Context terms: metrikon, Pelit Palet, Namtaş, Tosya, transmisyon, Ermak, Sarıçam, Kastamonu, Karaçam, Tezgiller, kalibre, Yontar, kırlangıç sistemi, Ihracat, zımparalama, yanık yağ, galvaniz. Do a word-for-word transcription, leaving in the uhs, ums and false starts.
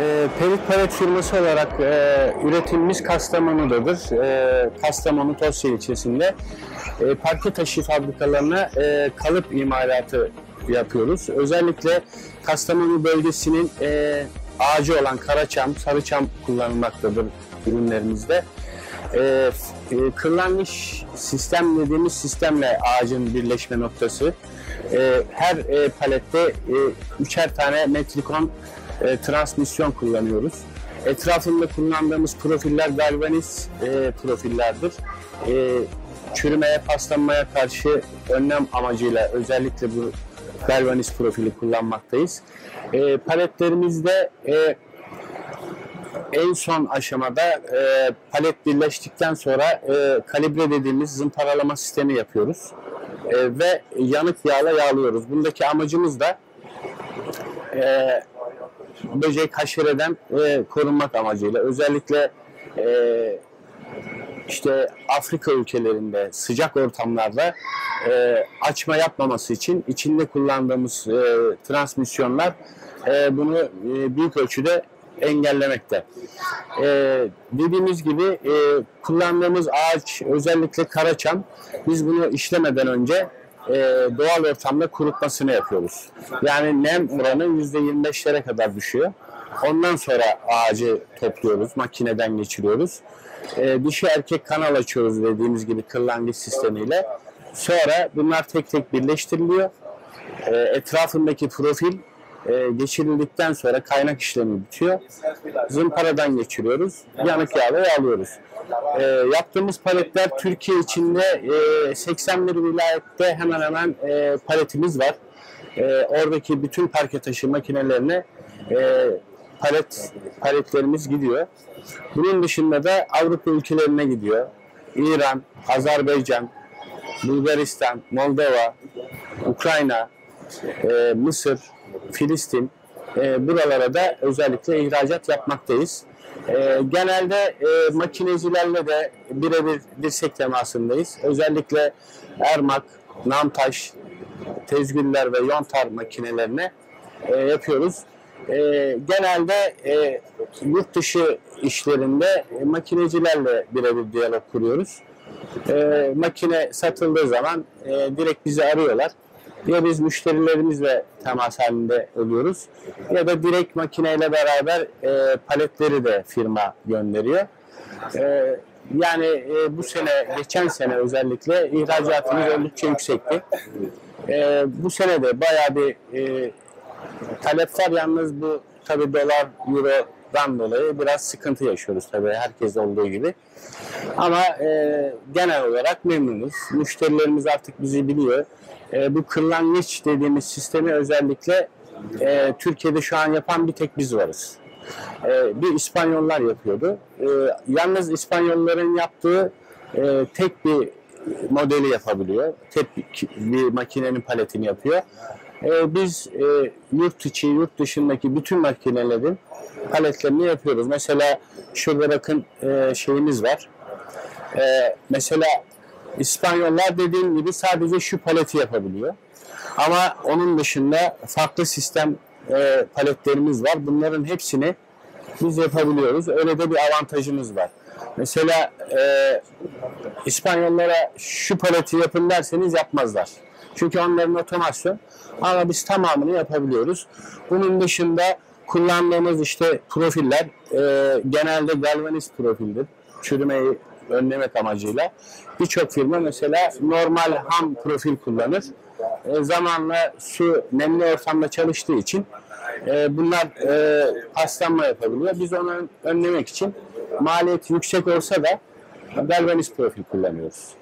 E, Pelit Palet firması olarak e, üretilmiş Kastamonu'dadır. E, Kastamonu Tosya ilçesinde e, parke taşı fabrikalarına e, kalıp imalatı yapıyoruz. Özellikle Kastamonu bölgesinin e, ağacı olan Karaçam, Sarıçam kullanılmaktadır ürünlerimizde. E, kırlangıç sistem dediğimiz sistemle ağacın birleşme noktası. E, her e, palette e, üçer tane metrikon e, transmisyon kullanıyoruz. Etrafında kullandığımız profiller galvaniz e, profillerdir. E, çürümeye, paslanmaya karşı önlem amacıyla özellikle bu galvaniz profili kullanmaktayız. E, paletlerimizde e, en son aşamada e, palet birleştikten sonra e, kalibre dediğimiz zımparalama sistemi yapıyoruz. E, ve yanık yağla yağlıyoruz. Bundaki amacımız da e, böcek, haşereden e, korunmak amacıyla. Özellikle e, işte Afrika ülkelerinde sıcak ortamlarda e, açma yapmaması için içinde kullandığımız e, transmisyonlar e, bunu e, büyük ölçüde engellemekte. Ee, dediğimiz gibi e, kullandığımız ağaç özellikle Karaçam. Biz bunu işlemeden önce e, doğal ortamda kurutmasını yapıyoruz. Yani nem oranı yüzde yirmi beşlere kadar düşüyor. Ondan sonra ağacı topluyoruz, makineden geçiriyoruz. E, dişi erkek kanal açıyoruz dediğimiz gibi kırlangıç sistemiyle. Sonra bunlar tek tek birleştiriliyor. E, etrafındaki profil Ee, geçirildikten sonra kaynak işlemi bitiyor. Zımparadan geçiriyoruz. Yanık yağla yağlıyoruz. Ee, yaptığımız paletler Türkiye içinde e, seksen bir vilayette hemen hemen e, paletimiz var. E, oradaki bütün parke taşı makinelerine e, palet paletlerimiz gidiyor. Bunun dışında da Avrupa ülkelerine gidiyor. İran, Azerbaycan, Bulgaristan, Moldova, Ukrayna, e, Mısır, Filistin, e, buralara da özellikle ihracat yapmaktayız. E, genelde e, makinecilerle de birebir dirsek temasındayız. Özellikle Ermak, Namtaş, Tezgiller ve Yontar makinelerine e, yapıyoruz. E, genelde e, yurt dışı işlerinde e, makinecilerle birebir diyalog kuruyoruz. E, makine satıldığı zaman e, direkt bizi arıyorlar. Ya biz müşterilerimizle temas halinde oluyoruz ya da direkt makineyle beraber e, paletleri de firma gönderiyor. E, yani e, bu sene, geçen sene özellikle ihracatımız oldukça yüksekti. E, bu sene de bayağı bir e, talep var. Yalnız bu tabii dolar, eurodan dolayı biraz sıkıntı yaşıyoruz tabii herkes olduğu gibi. Ama e, genel olarak memnunuz. Müşterilerimiz artık bizi biliyor. E, bu kırlangıç dediğimiz sistemi özellikle e, Türkiye'de şu an yapan bir tek biz varız. E, bir İspanyollar yapıyordu. E, yalnız İspanyolların yaptığı e, tek bir modeli yapabiliyor. Tek bir, bir makinenin paletini yapıyor. E, biz e, yurt içi, yurt dışındaki bütün makinelerin paletlerini yapıyoruz. Mesela şurada bakın e, şeyimiz var. E, mesela İspanyollar dediğim gibi sadece şu paleti yapabiliyor. Ama onun dışında farklı sistem e, paletlerimiz var. Bunların hepsini biz yapabiliyoruz. Öyle de bir avantajımız var. Mesela e, İspanyollara şu paleti yapın derseniz yapmazlar. Çünkü onların otomasyon. Ama biz tamamını yapabiliyoruz. Bunun dışında kullandığımız işte profiller e, genelde galvaniz profildir. Çürümeyi önlemek amacıyla. Birçok firma mesela normal ham profil kullanır. E, zamanla su nemli ortamda çalıştığı için e, bunlar e, paslanma yapabiliyor. Biz onu önlemek için maliyeti yüksek olsa da galvaniz profil kullanıyoruz.